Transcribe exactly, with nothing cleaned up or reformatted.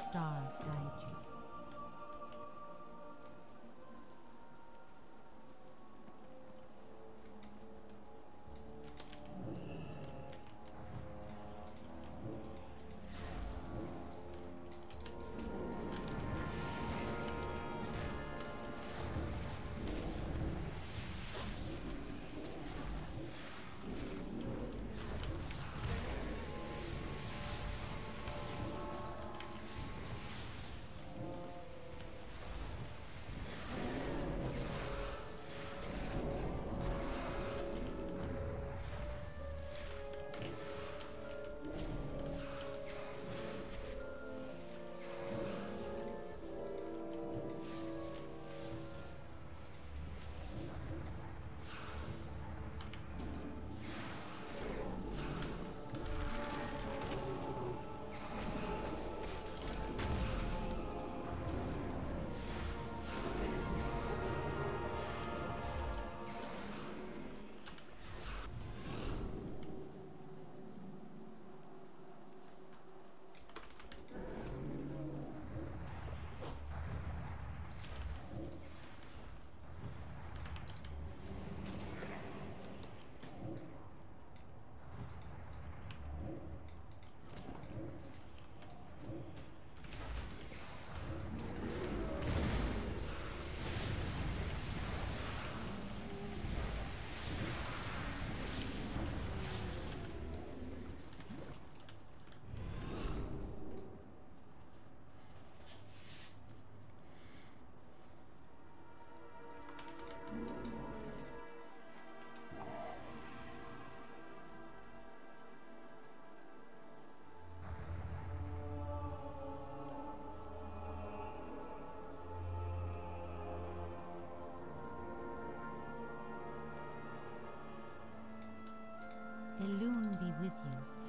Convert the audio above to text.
stars guide you. The moon be with you.